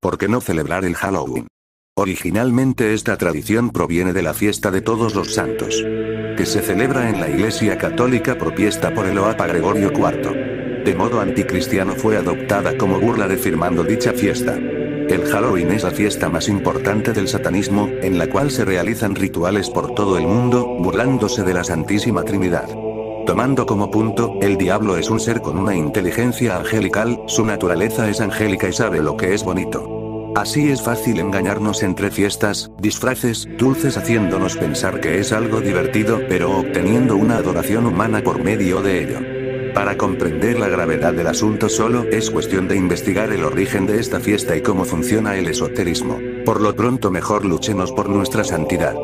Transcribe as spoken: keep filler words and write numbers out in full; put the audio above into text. ¿Por qué no celebrar el Halloween? Originalmente esta tradición proviene de la fiesta de Todos los Santos, que se celebra en la Iglesia Católica propiesta por el Papa Gregorio cuarto. De modo anticristiano fue adoptada como burla reafirmando dicha fiesta. El Halloween es la fiesta más importante del satanismo, en la cual se realizan rituales por todo el mundo, burlándose de la Santísima Trinidad. Tomando como punto, el diablo es un ser con una inteligencia angelical, su naturaleza es angélica y sabe lo que es bonito. Así es fácil engañarnos entre fiestas, disfraces, dulces haciéndonos pensar que es algo divertido, pero obteniendo una adoración humana por medio de ello. Para comprender la gravedad del asunto solo es cuestión de investigar el origen de esta fiesta y cómo funciona el esoterismo. Por lo pronto mejor luchemos por nuestra santidad.